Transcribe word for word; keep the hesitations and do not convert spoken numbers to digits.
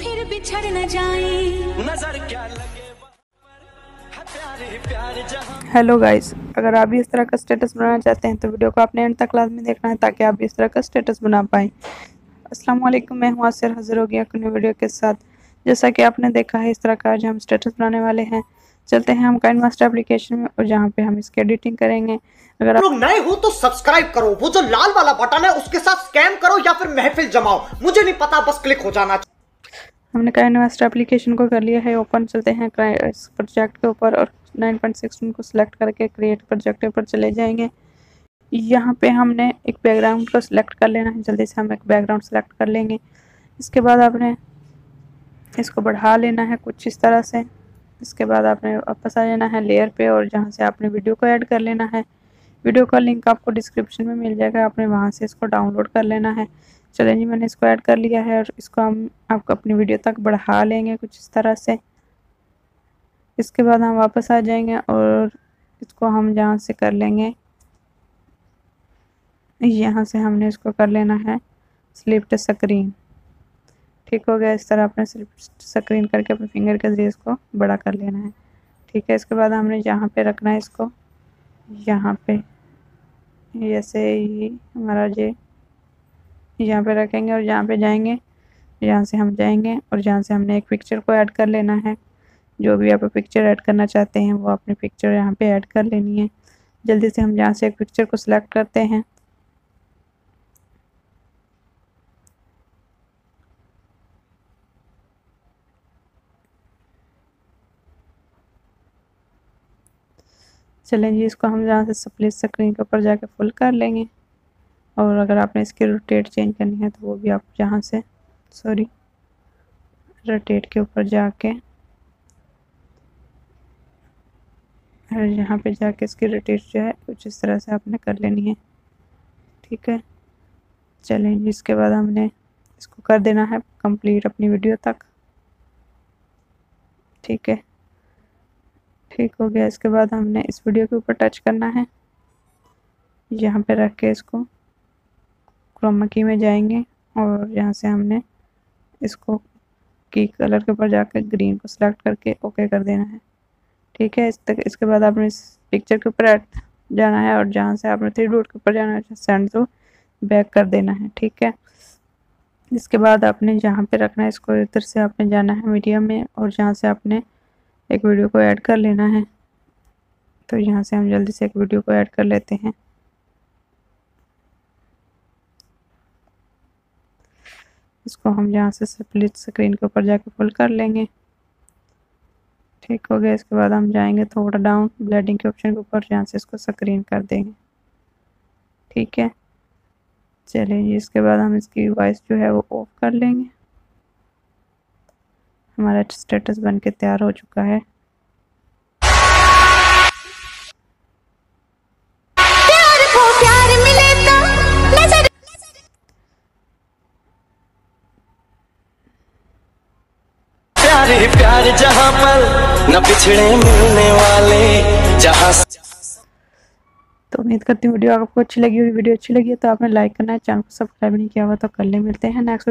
फिर बिछड़ न जाए नजर क्या लगे प्यार। हेलो गाइस, अगर आप भी इस तरह का स्टेटस बनाना चाहते हैं तो वीडियो को आपने एंड तक क्लास में देखना है ताकि आप भी इस तरह का स्टेटस बना पाएँ। अस्सलाम वालेकुम, मैं हूँ आसिर, हाजिर हो गया अपनी वीडियो के साथ। जैसा कि आपने देखा है इस तरह का आज हम स्टेटस बनाने वाले हैं। चलते हैं हम काइनमास्टर एप्लीकेशन में और जहाँ पे हम इसकी एडिटिंग करेंगे। अगर आप लोग नए हो तो सब्सक्राइब करो, वो जो लाल वाला बटन है उसके साथ स्कैम करो या फिर महफिल जमाओ, मुझे नहीं पता, बस क्लिक हो जाना। हमने काइनमास्टर एप्लीकेशन को कर लिया है ओपन। चलते हैं इस प्रोजेक्ट के ऊपर और नाइन पॉइंट सिक्सटीन को सिलेक्ट करके क्रिएट प्रोजेक्ट पर चले जाएंगे। यहाँ पे हमने एक बैकग्राउंड को सिलेक्ट कर लेना है। जल्दी से हम एक बैकग्राउंड सेलेक्ट कर लेंगे। इसके बाद आपने इसको बढ़ा लेना है कुछ इस तरह से। इसके बाद आपने वापस आ जाना है लेयर पे और जहाँ से आपने वीडियो को ऐड कर लेना है। वीडियो का लिंक आपको डिस्क्रिप्शन में मिल जाएगा, आपने वहाँ से इसको डाउनलोड कर लेना है। चलिए जी, मैंने इसको ऐड कर लिया है और इसको हम आपको अपनी वीडियो तक बढ़ा लेंगे कुछ इस तरह से। इसके बाद हम वापस आ जाएंगे और इसको हम जहाँ से कर लेंगे, यहाँ से हमने इसको कर लेना है स्लिप्ट स्क्रीन। ठीक हो गया, इस तरह आपने स्लिप्ट स्क्रीन करके अपने फिंगर के जरिए इसको बड़ा कर लेना है। ठीक है, इसके बाद हमने यहाँ पे रखना है इसको, यहाँ पे जैसे ही हमारा जे यहाँ पे रखेंगे और यहाँ पे जाएंगे, यहाँ से हम जाएंगे और यहाँ से हमने एक पिक्चर को ऐड कर लेना है। जो भी आप पिक्चर ऐड करना चाहते हैं वो अपनी पिक्चर यहाँ पे ऐड कर लेनी है। जल्दी से हम यहाँ से एक पिक्चर को सिलेक्ट करते हैं। चलें जी, इसको हम यहाँ से स्प्लिट स्क्रीन के ऊपर जाके फुल कर लेंगे। और अगर आपने इसकी रोटेट चेंज करनी है तो वो भी आप जहाँ से सॉरी रोटेट के ऊपर जाके और यहाँ पे जाके इसकी रोटेट जो है कुछ इस तरह से आपने कर लेनी है। ठीक है, चलें जी, इसके बाद हमने इसको कर देना है कंप्लीट अपनी वीडियो तक। ठीक है, ठीक हो गया। इसके बाद हमने इस वीडियो के ऊपर टच करना है। यहाँ पे रख के इसको क्रोमा की में जाएंगे और यहाँ से हमने इसको की कलर के ऊपर जाकर ग्रीन को सिलेक्ट करके ओके कर देना है। ठीक है, इस तक इसके बाद आपने इस पिक्चर के ऊपर जाना है और जहाँ से आपने थ्री डॉट के ऊपर जाना है, सेंड टू बैक कर देना है। ठीक है, इसके बाद आपने जहाँ पे रखना है इसको, इधर से आपने जाना है मीडिया में और जहाँ से आपने एक वीडियो को ऐड कर लेना है। तो यहाँ से हम जल्दी से एक वीडियो को ऐड कर लेते हैं। इसको हम यहाँ से स्प्लिट स्क्रीन के ऊपर जाके फुल कर लेंगे। ठीक हो गया, इसके बाद हम जाएंगे थोड़ा डाउन ब्लेडिंग के ऑप्शन के ऊपर, यहाँ से इसको स्क्रीन कर देंगे। ठीक है, चलिए, इसके बाद हम इसकी वॉइस जो है वो ऑफ कर लेंगे। हमारा स्टेटस बनके तैयार हो चुका है। प्यार को प्यार मिले तो नजर। प्यार ही प्यार जहां पर न पिछड़े मिलने वाले जहां। तो उम्मीद करती हूँ वीडियो आपको अच्छी लगी होगी। वीडियो अच्छी लगी है तो आपने लाइक करना है, चैनल को सब्सक्राइब नहीं किया हुआ तो कर ले। मिलते हैं नेक्स्ट।